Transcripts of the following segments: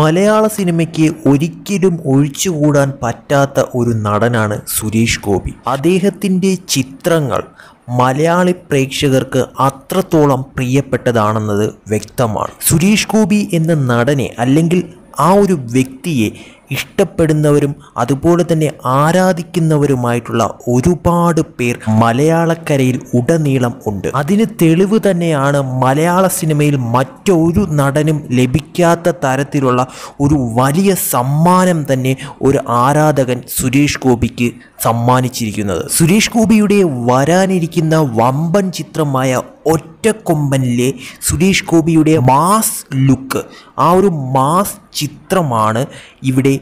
മലയാള സിനിമയ്ക്ക് ഒരിക്കലും ഒഴിച്ചുകൂടാൻ പറ്റാത്ത ഒരു നടനാണ് സുരേഷ് ഗോപി. അദ്ദേഹത്തിൻ്റെ ചിത്രങ്ങൾ മലയാളി പ്രേക്ഷകർക്ക് അത്രത്തോളം പ്രിയപ്പെട്ടതാണെന്നത് വ്യക്തമാണ്. സുരേഷ് ഗോപി എന്ന നടനെ അല്ലെങ്കിൽ ആ ഒരു വ്യക്തിയെ ഇഷ്ടപ്പെടുന്നവരും അതുപോലെ തന്നെ ആരാധിക്കുന്നവരുമായിട്ടുള്ള ഒരുപാട് പേർ മലയാളക്കരയിൽ ഉടനീളം ഉണ്ട്. അതിന് തെളിവ് തന്നെയാണ് മലയാള സിനിമയിൽ മറ്റൊരു നടനും ലഭിക്കാത്ത തരത്തിലുള്ള ഒരു വലിയ സമ്മാനം തന്നെ ഒരു ആരാധകൻ സുരേഷ് ഗോപിക്ക് സമ്മാനിച്ചിരിക്കുന്നത്. സുരേഷ് ഗോപിയുടെ വരാനിരിക്കുന്ന വമ്പൻ ചിത്രമായ ഒറ്റക്കൊമ്പനിലെ സുരേഷ് ഗോപിയുടെ മാസ് ലുക്ക്, ആ ഒരു മാസ് ചിത്രമാണ് ഇവിടെ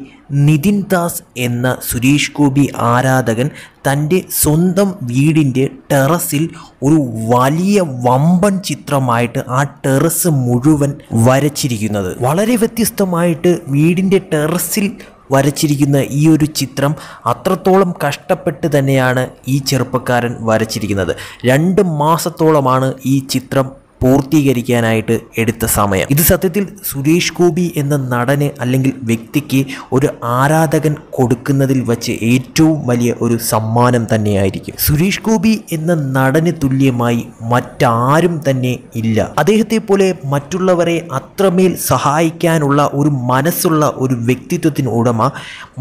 നിതിൻ ദാസ് എന്ന സുരേഷ് ഗോപി ആരാധകൻ തൻ്റെ സ്വന്തം വീടിൻ്റെ ടെറസിൽ ഒരു വലിയ വമ്പൻ ചിത്രമായിട്ട് ആ ടെറസ് മുഴുവൻ വരച്ചിരിക്കുന്നത്. വളരെ വ്യത്യസ്തമായിട്ട് വീടിൻ്റെ ടെറസിൽ വരച്ചിരിക്കുന്ന ഈ ഒരു ചിത്രം അത്രത്തോളം കഷ്ടപ്പെട്ട് തന്നെയാണ് ഈ ചെറുപ്പക്കാരൻ വരച്ചിരിക്കുന്നത്. 2 മാസത്തോളമാണ് ഈ ചിത്രം പൂർത്തീകരിക്കാനായിട്ട് എടുത്ത സമയം. ഇത് സത്യത്തിൽ സുരേഷ് ഗോപി എന്ന നടന് അല്ലെങ്കിൽ വ്യക്തിക്ക് ഒരു ആരാധകൻ കൊടുക്കുന്നതിൽ വച്ച് ഏറ്റവും വലിയ ഒരു സമ്മാനം തന്നെയായിരിക്കും. സുരേഷ് ഗോപി എന്ന നടന് തുല്യമായി മറ്റാരും തന്നെ ഇല്ല. അദ്ദേഹത്തെ പോലെ മറ്റുള്ളവരെ അത്രമേൽ സഹായിക്കാനുള്ള ഒരു മനസ്സുള്ള ഒരു വ്യക്തിത്വത്തിന് ഉടമ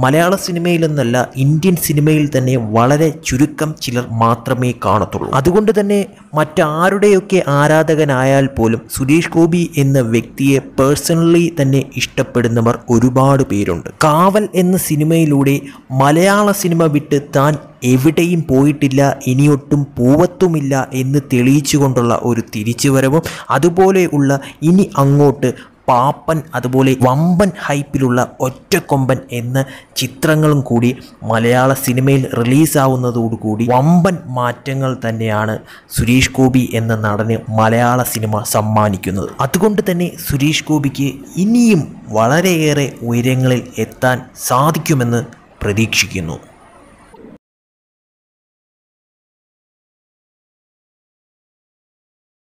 മലയാള സിനിമയിലെന്നല്ല ഇന്ത്യൻ സിനിമയിൽ തന്നെ വളരെ ചുരുക്കം ചിലർ മാത്രമേ കാണത്തുള്ളൂ. അതുകൊണ്ട് തന്നെ മറ്റാരുടെയൊക്കെ ആരാധകൻ ആയാൽ പോലും സുരേഷ് ഗോപി എന്ന വ്യക്തിയെ പേഴ്സണലി തന്നെ ഇഷ്ടപ്പെടുന്നവർ ഒരുപാട് പേരുണ്ട്. കാവൽ എന്ന സിനിമയിലൂടെ മലയാള സിനിമ വിട്ട് താൻ എവിടെയും പോയിട്ടില്ല, ഇനിയൊട്ടും പോവത്തുമില്ല എന്ന് തെളിയിച്ചുകൊണ്ടുള്ള ഒരു തിരിച്ചുവരവും അതുപോലെയുള്ള ഇനി അങ്ങോട്ട് പാപ്പൻ അതുപോലെ വമ്പൻ ഹൈപ്പിലുള്ള ഒറ്റക്കൊമ്പൻ എന്ന ചിത്രങ്ങളും കൂടി മലയാള സിനിമയിൽ റിലീസാവുന്നതോടുകൂടി വമ്പൻ മാറ്റങ്ങൾ തന്നെയാണ് സുരേഷ് ഗോപി എന്ന നടന് മലയാള സിനിമ സമ്മാനിക്കുന്നത്. അതുകൊണ്ട് തന്നെ സുരേഷ് ഗോപിക്ക് ഇനിയും വളരെയേറെ ഉയരങ്ങളിൽ എത്താൻ സാധിക്കുമെന്ന് പ്രതീക്ഷിക്കുന്നു.